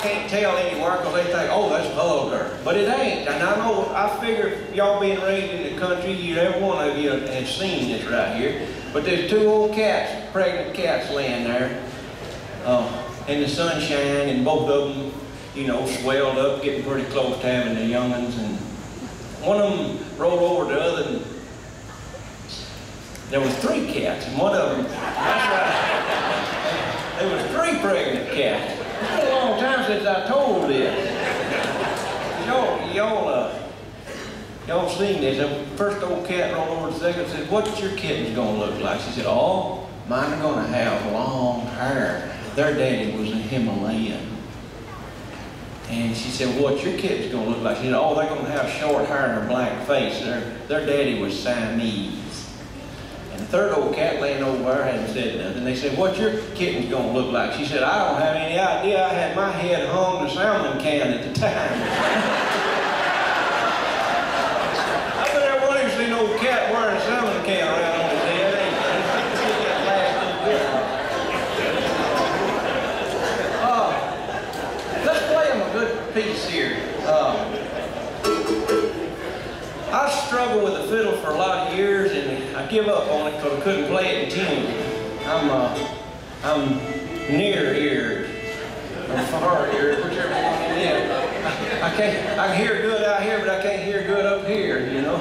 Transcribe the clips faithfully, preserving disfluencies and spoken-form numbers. can't tell anywhere because they think, oh, that's Bull Dirt. But it ain't. And I know, I figure y'all being raised in the country, you every one of you have seen this right here. But there's two old cats, pregnant cats laying there uh, in the sunshine, and both of them, you know, swelled up, getting pretty close to having the young'uns. And one of them rolled over the other, and there was three cats, and one of them, that's right, there was three pregnant cats. It's been a long time since I told this. Y'all, y'all, uh, y'all seen this. The first old cat rolled over to the second and said, what's your kittens gonna look like? She said, oh, mine are gonna have long hair. Their daddy was a Himalayan. And she said, what's your kittens gonna look like? She said, oh, they're gonna have short hair and a black face. Their, their daddy was Siamese. The third old cat laying over her hadn't said nothing. They said, what's your kitten's gonna look like? She said, I don't have any idea. I had my head hung to salmon can at the time. I bet everyone ain't seen no cat wearing a salmon can around on his head, ain't they? uh, let's play them a good piece here. Uh, I struggled with the fiddle for a lot of years, and I give up on it because I couldn't play it in tune. I'm, uh, I'm near-eared, or far-eared, whichever one it is. I, I can't, I can hear good out here, but I can't hear good up here, you know?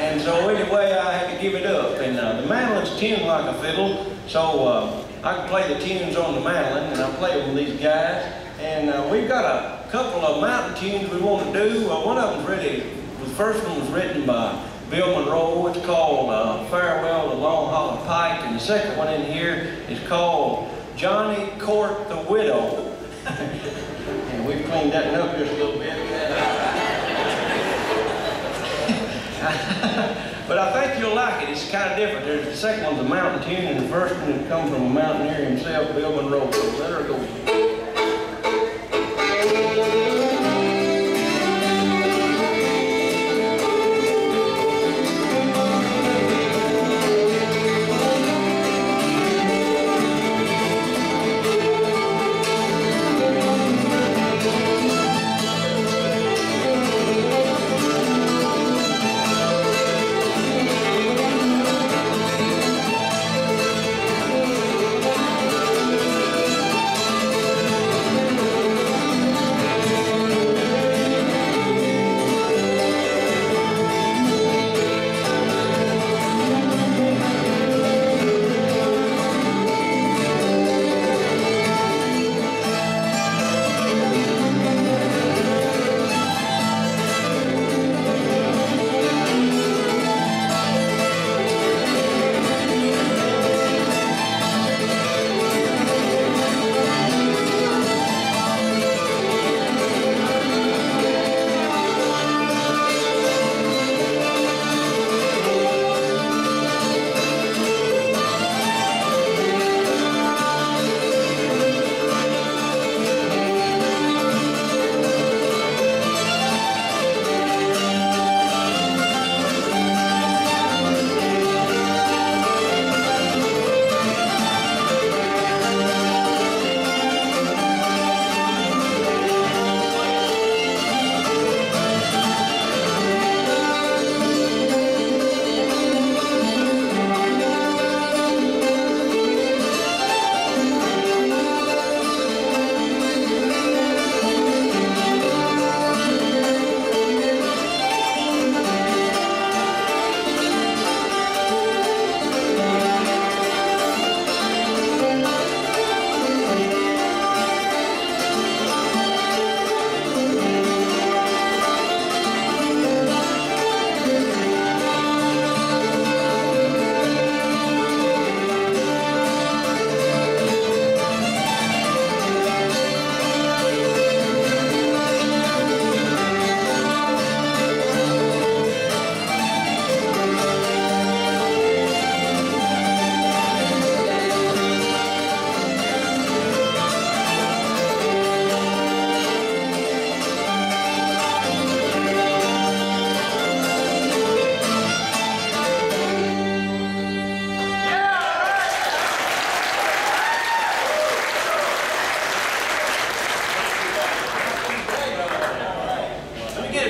And so anyway, I had to give it up. And uh, the mandolin's tuned like a fiddle, so uh, I can play the tunes on the mandolin, and I play with these guys. And uh, we've got a couple of mountain tunes we want to do. Uh, one of them's really... The first one was written by Bill Monroe. It's called uh, Farewell to Long Hollow Pike. And the second one in here is called Johnny Court the Widow. And we've cleaned that up just a little bit. But I think you'll like it. It's kind of different. There's, the second one's a mountain tune, and the first one has come from a mountaineer himself, Bill Monroe. So let her go.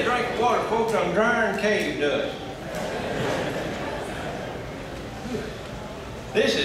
steady drinking water, folks. I'm drying cave dust. This is